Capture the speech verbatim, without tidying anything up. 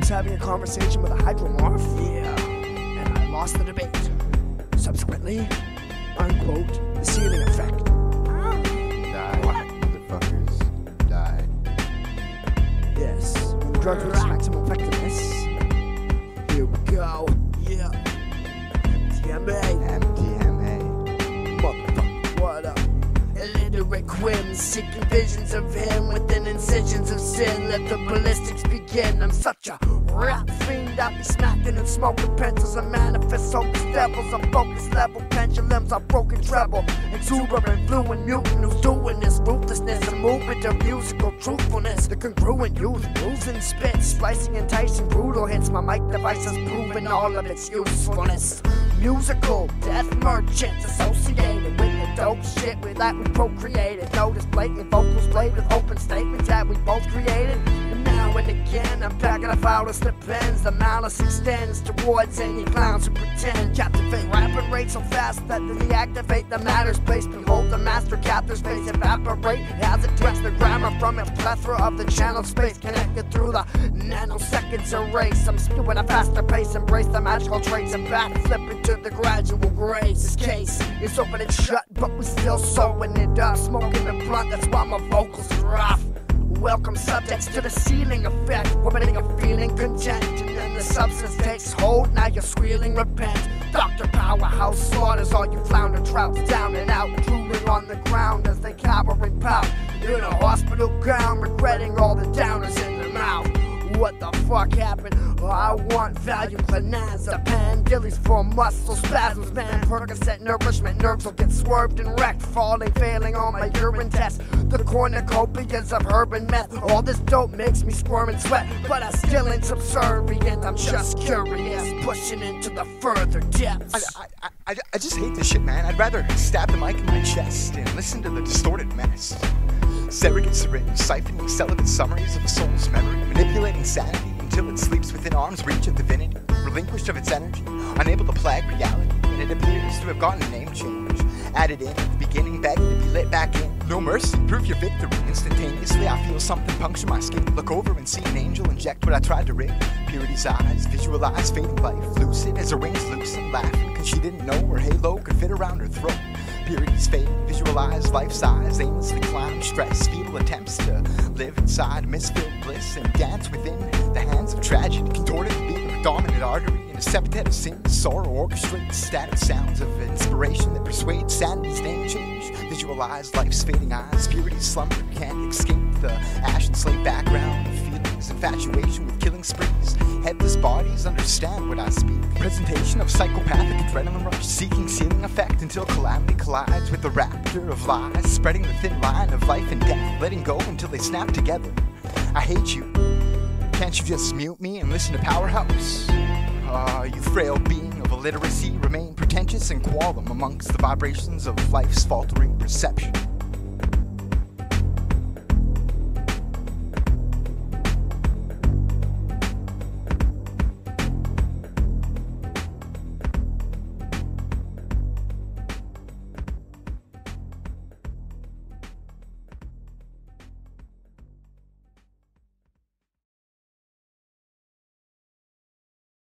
was having a conversation with a hydromorph. Yeah. And I lost the debate. Subsequently, unquote, the ceiling effect. Ah. Die. What? Motherfuckers. Die. Yes. When the drug reaches maximum effectiveness. Here we go. Yeah. M D M A. M D M A. Motherfucker, what up? Illiterate quim, seeking visions of him within incisions of sin. Let the ballistics begin. I'm such a rap fiend, I be smacking and smoking pencils. I manifest hopeless devils. I'm focused level pendulums. I'm broken treble, exuberant, fluent mutant. Who's doing this ruthlessness? A movement of musical truthfulness. The congruent youth, losing spit, splicing, enticing brutal hits. My mic device has proven all of its usefulness. Musical death merchants associated with the dope shit we like we procreated. Notice blatant vocals played with open statements that we both created. And now and again, I'm packing a file to slip ends. The malice extends towards any clowns who pretend. Captivate, rapid rate so fast that they deactivate the matter space. Behold the master captor's face evaporate. Has addressed the grammar from a plethora of the channel space. Connected through the nanoseconds erase. I'm spewing a faster pace, embrace the magical traits and back flipping to the gradual grace. This case is open and shut, but we're still sewing it up. Smoking the blunt, that's why my vocals are rough. Welcome subjects to the ceiling effect. Women are feeling content, and then the substance takes hold. Now you're squealing, repent. Doctor Powerhouse slaughters all you flounder trouts. Down and out, drooling on the ground as they cower and pout. In a hospital gown, regretting all the downers in their mouth. What the fuck happened? Oh, I want value, clonazepam, dillies for muscle spasms, man. Percocet nourishment, nerves will get swerved and wrecked, falling, failing on my urine test. The cornucopias of herb and meth, all this dope makes me squirm and sweat, but I still ain't subservient. I'm just curious, pushing into the further depths. I, I, I, I just hate this shit, man. I'd rather stab the mic in my chest and listen to the distorted mess. Surrogate syringe, siphoning celibate summaries of a soul's memory, manipulating sanity until it sleeps within arm's reach of divinity, relinquished of its energy, unable to plague reality, and it appears to have gotten a name change. Added in at the beginning, begging to be let back in. No mercy, prove your victory. Instantaneously, I feel something puncture my skin. Look over and see an angel inject what I tried to rig. Purity's eyes, visualize fading life, lucid as her wings loosen, laughing, cause she didn't know her halo could fit around her throat. Purity's fate, visualize life-size, aimlessly climb, stress, feeble attempts to live inside misfit bliss and dance within the hands of tragedy, contorted to be the dominant artery in a septet of sin, sorrow, orchestrates static sounds of inspiration that persuade sanity's name change. Visualize life's fading eyes, purity's slumber can't escape the ashen slate background of feelings, infatuation with killing sprees. Headless bodies understand what I speak. Presentation of psychopathic adrenaline rush, seeking ceiling effect until calamity collides with the rapture of lies, spreading the thin line of life and death, letting go until they snap together. I hate you. Can't you just mute me and listen to Powerhouse? Ah, uh, you frail being of illiteracy, remain pretentious and qualm amongst the vibrations of life's faltering perception.